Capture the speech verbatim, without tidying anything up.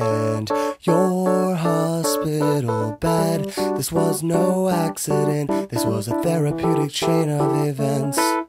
and your hospital bed. This was no accident, this was a therapeutic chain of events.